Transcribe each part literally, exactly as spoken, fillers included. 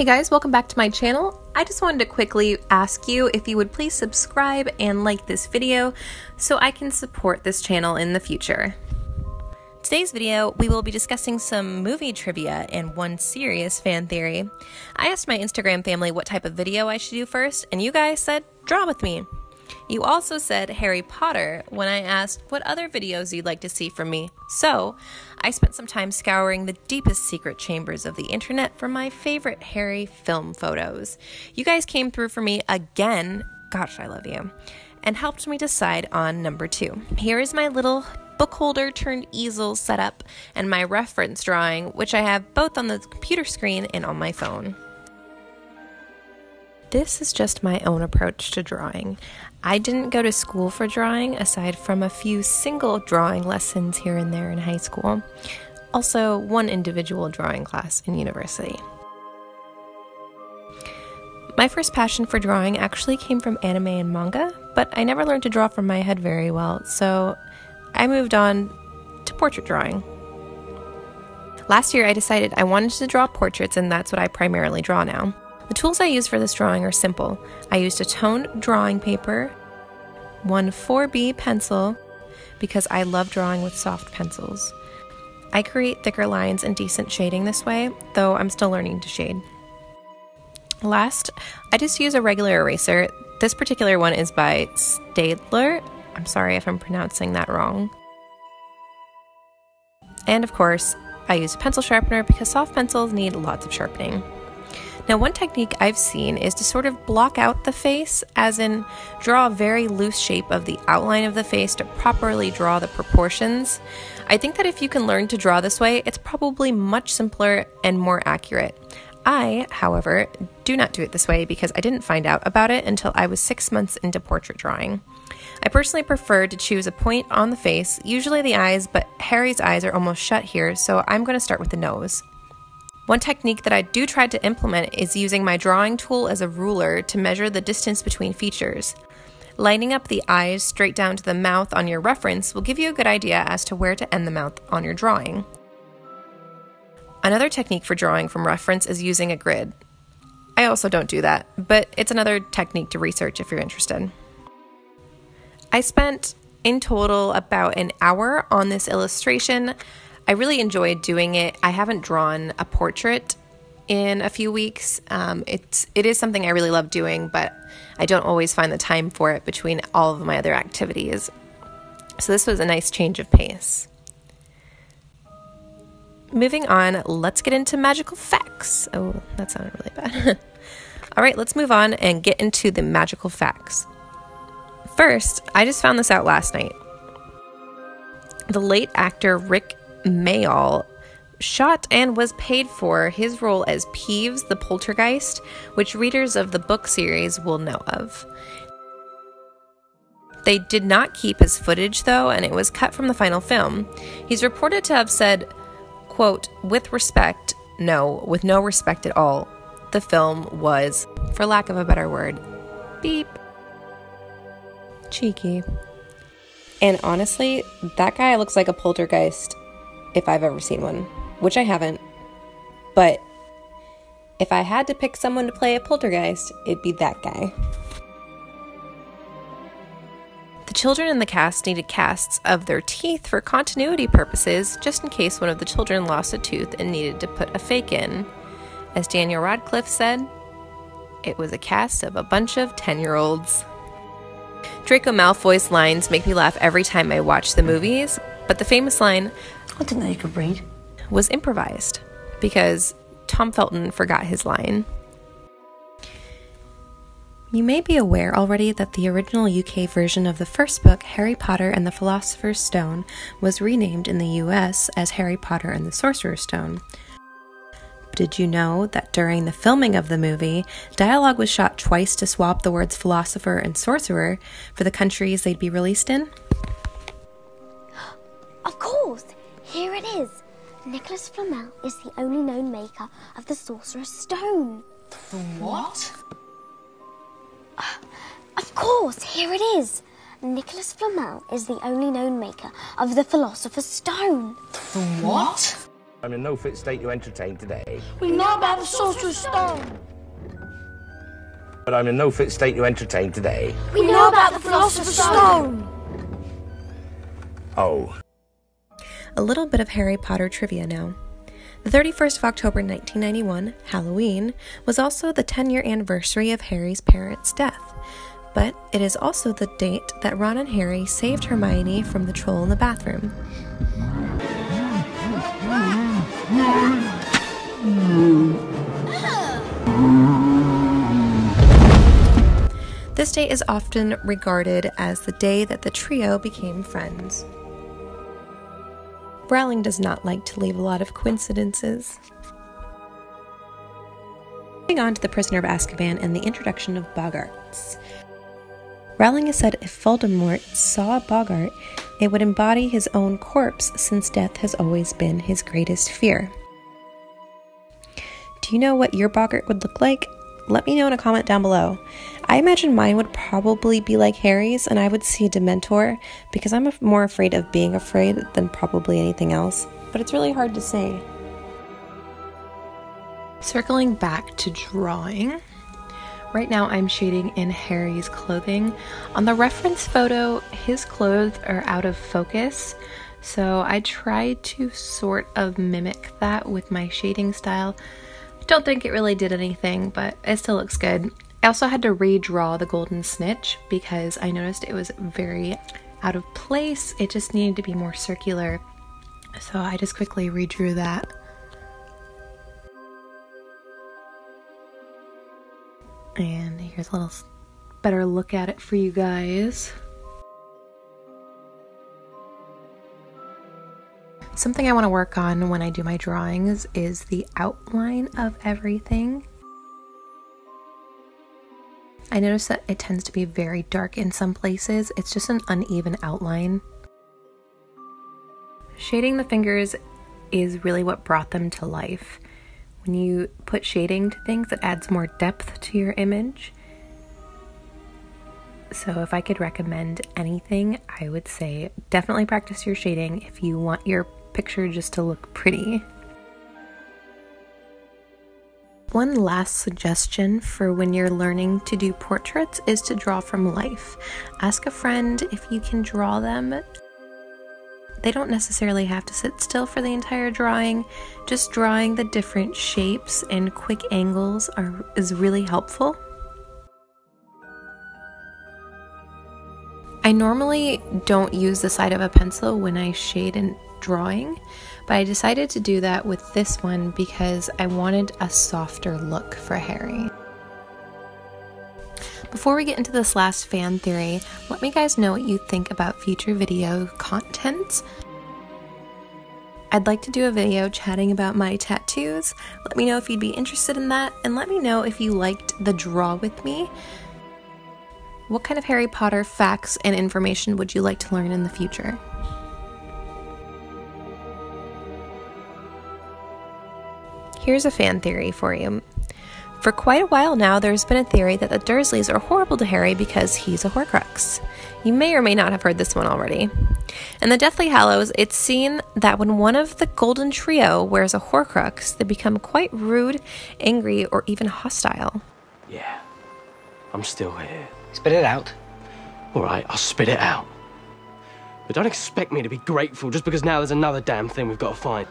Hey guys, welcome back to my channel. I just wanted to quickly ask you if you would please subscribe and like this video so I can support this channel in the future. Today's video, we will be discussing some movie trivia and one serious fan theory. I asked my Instagram family what type of video I should do first, and you guys said, draw with me. You also said Harry Potter when I asked what other videos you'd like to see from me. So, I spent some time scouring the deepest secret chambers of the internet for my favorite Harry film photos. You guys came through for me again, gosh I love you, and helped me decide on number two. Here is my little book holder turned easel setup and my reference drawing, which I have both on the computer screen and on my phone. This is just my own approach to drawing. I didn't go to school for drawing aside from a few single drawing lessons here and there in high school. Also, one individual drawing class in university. My first passion for drawing actually came from anime and manga, but I never learned to draw from my head very well, so I moved on to portrait drawing. Last year I decided I wanted to draw portraits, and that's what I primarily draw now. The tools I use for this drawing are simple. I used a toned drawing paper, one four B pencil, because I love drawing with soft pencils. I create thicker lines and decent shading this way, though I'm still learning to shade. Last, I just use a regular eraser. This particular one is by Staedtler. I'm sorry if I'm pronouncing that wrong. And of course, I use a pencil sharpener because soft pencils need lots of sharpening. Now, one technique I've seen is to sort of block out the face, as in draw a very loose shape of the outline of the face to properly draw the proportions. I think that if you can learn to draw this way, it's probably much simpler and more accurate. I, however, do not do it this way because I didn't find out about it until I was six months into portrait drawing. I personally prefer to choose a point on the face, usually the eyes, but Harry's eyes are almost shut here, so I'm going to start with the nose. One technique that I do try to implement is using my drawing tool as a ruler to measure the distance between features. Lining up the eyes straight down to the mouth on your reference will give you a good idea as to where to end the mouth on your drawing. Another technique for drawing from reference is using a grid. I also don't do that, but it's another technique to research if you're interested. I spent in total about an hour on this illustration. I really enjoyed doing it. I haven't drawn a portrait in a few weeks. Um, it's, it is something I really love doing, but I don't always find the time for it between all of my other activities. So this was a nice change of pace. Moving on, let's get into magical facts. Oh, that sounded really bad. All right, let's move on and get into the magical facts. First, I just found this out last night. The late actor Rick Mayall shot and was paid for his role as Peeves the Poltergeist, which readers of the book series will know of. They did not keep his footage though, and it was cut from the final film. He's reported to have said, quote, "With respect, no, with no respect at all, the film was, for lack of a better word, beep. Cheeky." And honestly, that guy looks like a poltergeist if I've ever seen one, which I haven't, but if I had to pick someone to play a poltergeist, it'd be that guy. The children in the cast needed casts of their teeth for continuity purposes, just in case one of the children lost a tooth and needed to put a fake in. As Daniel Radcliffe said, it was a cast of a bunch of ten-year-olds. Draco Malfoy's lines make me laugh every time I watch the movies, but the famous line, "I didn't know you could read," was improvised because Tom Felton forgot his line. You may be aware already that the original U K version of the first book, Harry Potter and the Philosopher's Stone, was renamed in the U S as Harry Potter and the Sorcerer's Stone. Did you know that during the filming of the movie, dialogue was shot twice to swap the words philosopher and sorcerer for the countries they'd be released in? Of course! Here it is! Nicholas Flamel is the only known maker of the Sorcerer's Stone. The what? Uh, of course, here it is! Nicholas Flamel is the only known maker of the Philosopher's Stone. The what? I'm in no fit state to entertain today. We know about the Sorcerer's Stone. But I'm in no fit state to entertain today. We know about the Philosopher's Stone. Oh. A little bit of Harry Potter trivia now. The thirty-first of October nineteen ninety-one, Halloween, was also the ten-year anniversary of Harry's parents' death, but it is also the date that Ron and Harry saved Hermione from the troll in the bathroom. This date is often regarded as the day that the trio became friends. Rowling does not like to leave a lot of coincidences. Moving on to the Prisoner of Azkaban and the introduction of Boggarts. Rowling has said if Voldemort saw a Boggart, it would embody his own corpse, since death has always been his greatest fear. Do you know what your Boggart would look like? Let me know in a comment down below. I imagine mine would probably be like Harry's, and I would see Dementor, because I'm more afraid of being afraid than probably anything else, but it's really hard to say. Circling back to drawing, right now I'm shading in Harry's clothing. On the reference photo, his clothes are out of focus, so I tried to sort of mimic that with my shading style. Don't think it really did anything, but it still looks good. I also had to redraw the golden snitch because I noticed it was very out of place. It just needed to be more circular, so I just quickly redrew that. And here's a little better look at it for you guys. Something I want to work on when I do my drawings is the outline of everything. I notice that it tends to be very dark in some places. It's just an uneven outline. Shading the fingers is really what brought them to life. When you put shading to things, it adds more depth to your image. So if I could recommend anything, I would say definitely practice your shading if you want your picture just to look pretty. One last suggestion for when you're learning to do portraits is to draw from life. Ask a friend if you can draw them. They don't necessarily have to sit still for the entire drawing. Just drawing the different shapes and quick angles are, is really helpful. I normally don't use the side of a pencil when I shade and drawing, but I decided to do that with this one because I wanted a softer look for Harry. Before we get into this last fan theory, let me guys know what you think about future video contents. I'd like to do a video chatting about my tattoos. Let me know if you'd be interested in that, and let me know if you liked the draw with me. What kind of Harry Potter facts and information would you like to learn in the future? Here's a fan theory for you. For quite a while now, there's been a theory that the Dursleys are horrible to Harry because he's a Horcrux. You may or may not have heard this one already. In the Deathly Hallows, it's seen that when one of the golden trio wears a Horcrux, they become quite rude, angry, or even hostile. Yeah, I'm still here. Spit it out. All right, I'll spit it out. But don't expect me to be grateful just because now there's another damn thing we've got to find.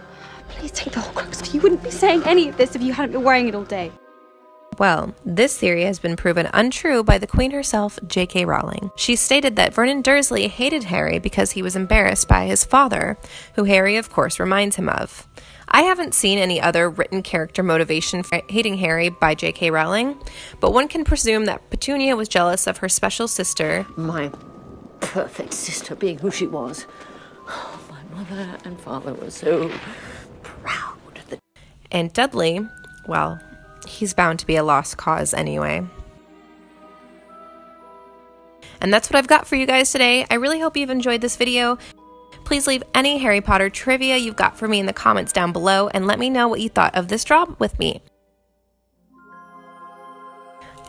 Please take the Horcrux. You wouldn't be saying any of this if you hadn't been wearing it all day. Well, this theory has been proven untrue by the Queen herself, J K Rowling. She stated that Vernon Dursley hated Harry because he was embarrassed by his father, who Harry, of course, reminds him of. I haven't seen any other written character motivation for hating Harry by J K Rowling, but one can presume that Petunia was jealous of her special sister. My perfect sister being who she was. Oh, my mother and father were so proud of the... And Dudley, well, he's bound to be a lost cause anyway. And that's what I've got for you guys today. I really hope you've enjoyed this video. Please leave any Harry Potter trivia you've got for me in the comments down below, and let me know what you thought of this draw with me.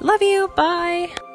Love you, bye!